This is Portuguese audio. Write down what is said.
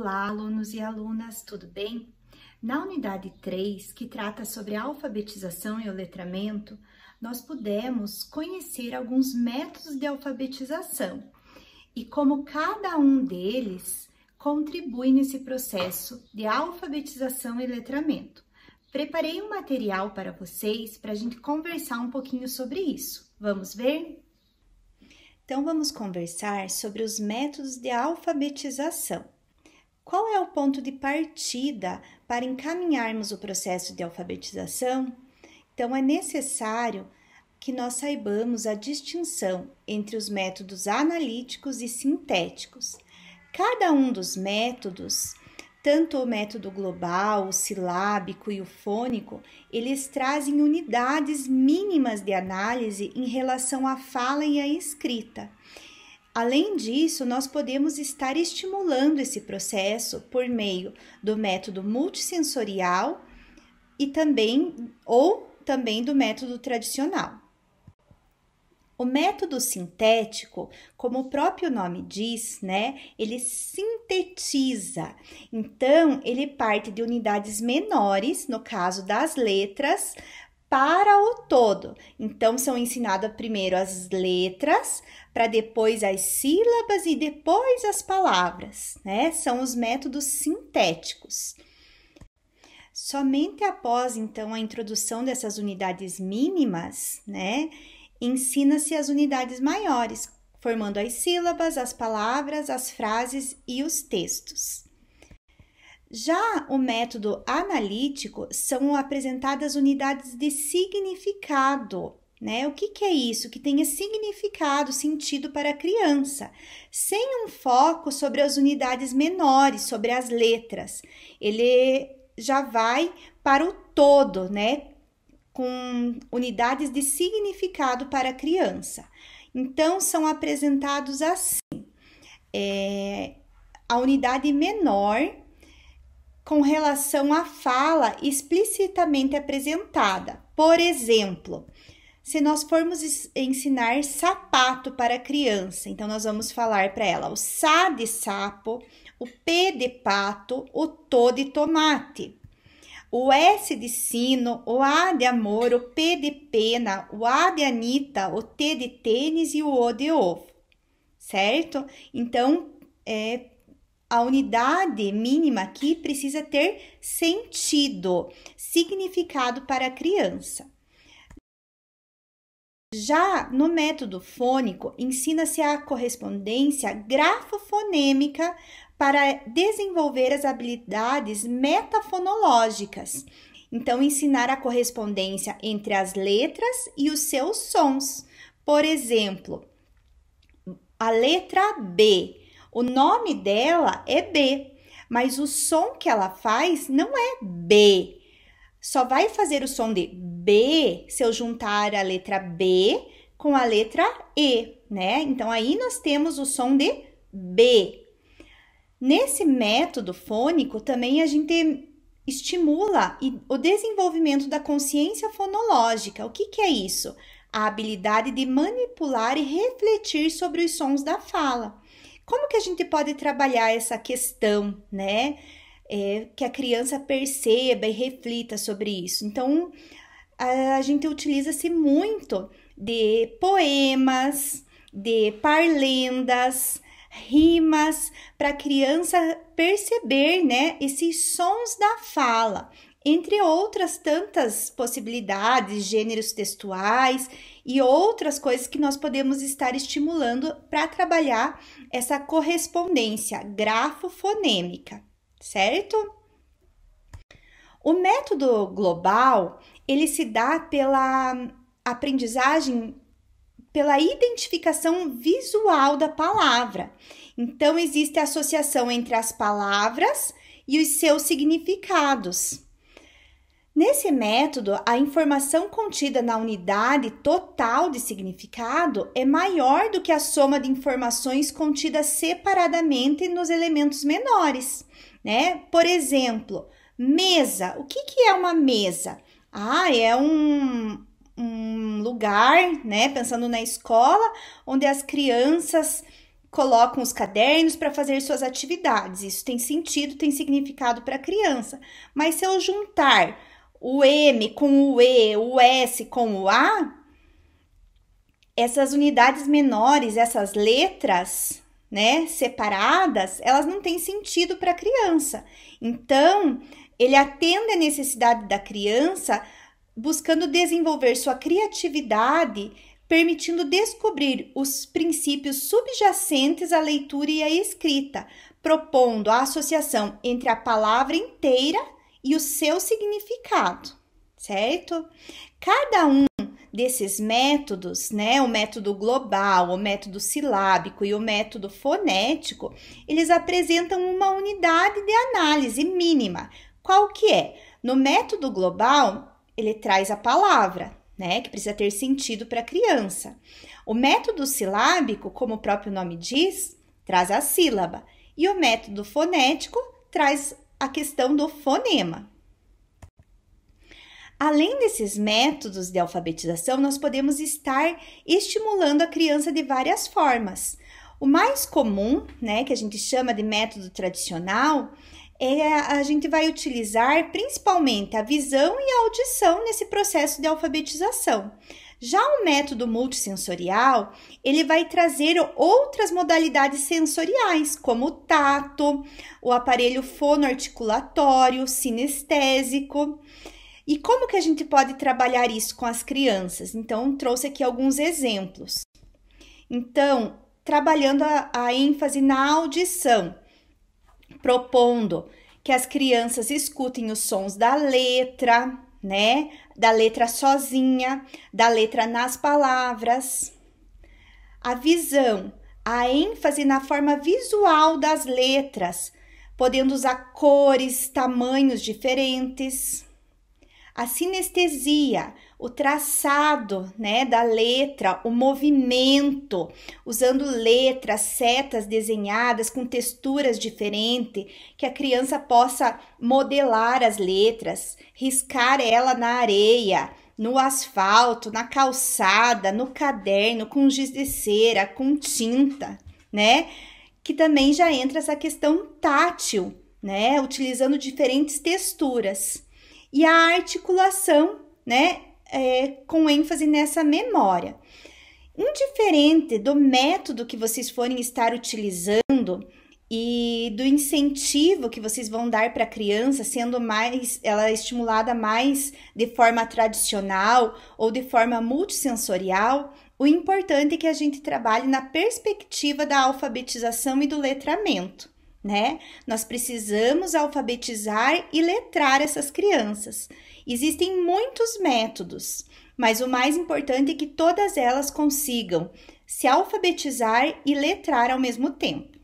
Olá, alunos e alunas, tudo bem? Na unidade 3, que trata sobre a alfabetização e o letramento, nós pudemos conhecer alguns métodos de alfabetização e como cada um deles contribui nesse processo de alfabetização e letramento. Preparei um material para vocês para a gente conversar um pouquinho sobre isso. Vamos ver? Então, vamos conversar sobre os métodos de alfabetização. Qual é o ponto de partida para encaminharmos o processo de alfabetização? Então, é necessário que nós saibamos a distinção entre os métodos analíticos e sintéticos. Cada um dos métodos, tanto o método global, o silábico e o fônico, eles trazem unidades mínimas de análise em relação à fala e à escrita. Além disso, nós podemos estar estimulando esse processo por meio do método multissensorial e também do método tradicional. O método sintético, como o próprio nome diz, né, ele sintetiza. Então, ele parte de unidades menores, no caso das letras, para o todo. Então, são ensinadas primeiro as letras, para depois as sílabas e depois as palavras, né? São os métodos sintéticos. Somente após, então, a introdução dessas unidades mínimas, né, ensina-se as unidades maiores, formando as sílabas, as palavras, as frases e os textos. Já o método analítico são apresentadas unidades de significado, né? O que é isso? Que tenha significado, sentido para a criança, sem um foco sobre as unidades menores, sobre as letras. Ele já vai para o todo, né? Com unidades de significado para a criança. Então, são apresentados assim. A unidade menor com relação à fala explicitamente apresentada. Por exemplo, se nós formos ensinar sapato para a criança, então nós vamos falar para ela o sa de sapo, o p de pato, o to de tomate. O S de sino, o A de amor, o P de pena, o A de Anitta, o T de tênis e o O de ovo, certo? Então, a unidade mínima aqui precisa ter sentido, significado para a criança. Já no método fônico, ensina-se a correspondência grafofonêmica para desenvolver as habilidades metafonológicas. Então, ensinar a correspondência entre as letras e os seus sons. Por exemplo, a letra B. O nome dela é B, mas o som que ela faz não é B. Só vai fazer o som de B se eu juntar a letra B com a letra E, né? Então, aí nós temos o som de B. Nesse método fônico, também a gente estimula o desenvolvimento da consciência fonológica. O que é isso? A habilidade de manipular e refletir sobre os sons da fala. Como que a gente pode trabalhar essa questão, né? Que a criança perceba e reflita sobre isso. Então, a gente utiliza-se muito de poemas, de parlendas, rimas, para a criança perceber, né, esses sons da fala, entre outras tantas possibilidades, gêneros textuais e outras coisas que nós podemos estar estimulando para trabalhar essa correspondência grafofonêmica, certo? O método global, ele se dá pela aprendizagem pela identificação visual da palavra. Então, existe a associação entre as palavras e os seus significados. Nesse método, a informação contida na unidade total de significado é maior do que a soma de informações contidas separadamente nos elementos menores, né? Por exemplo, mesa. O que é uma mesa? Ah, é um lugar, né, pensando na escola, onde as crianças colocam os cadernos para fazer suas atividades. Isso tem sentido, tem significado para a criança. Mas se eu juntar o M com o E, o S com o A, essas unidades menores, essas letras, né, separadas, elas não têm sentido para a criança. Então, ele atende a necessidade da criança buscando desenvolver sua criatividade, permitindo descobrir os princípios subjacentes à leitura e à escrita, propondo a associação entre a palavra inteira e o seu significado, certo? Cada um desses métodos, né, o método global, o método silábico e o método fonético, eles apresentam uma unidade de análise mínima. Qual que é? No método global, ele traz a palavra, né, que precisa ter sentido para a criança. O método silábico, como o próprio nome diz, traz a sílaba. E o método fonético traz a questão do fonema. Além desses métodos de alfabetização, nós podemos estar estimulando a criança de várias formas. O mais comum, né, que a gente chama de método tradicional, a gente vai utilizar principalmente a visão e a audição nesse processo de alfabetização. Já o método multissensorial, ele vai trazer outras modalidades sensoriais, como o tato, o aparelho fonoarticulatório, sinestésico. E como que a gente pode trabalhar isso com as crianças? Então, trouxe aqui alguns exemplos. Então, trabalhando a ênfase na audição, propondo que as crianças escutem os sons da letra, né? Da letra sozinha, da letra nas palavras. A visão, a ênfase na forma visual das letras, podendo usar cores, tamanhos diferentes. A sinestesia, o traçado, né, da letra, o movimento, usando letras, setas desenhadas com texturas diferentes, que a criança possa modelar as letras, riscar ela na areia, no asfalto, na calçada, no caderno, com giz de cera, com tinta, né? Que também já entra essa questão tátil, né? Utilizando diferentes texturas. E a articulação, né, com ênfase nessa memória. Indiferente do método que vocês forem estar utilizando e do incentivo que vocês vão dar para a criança, sendo mais ela estimulada mais de forma tradicional ou de forma multissensorial, o importante é que a gente trabalhe na perspectiva da alfabetização e do letramento, né? Nós precisamos alfabetizar e letrar essas crianças. Existem muitos métodos, mas o mais importante é que todas elas consigam se alfabetizar e letrar ao mesmo tempo.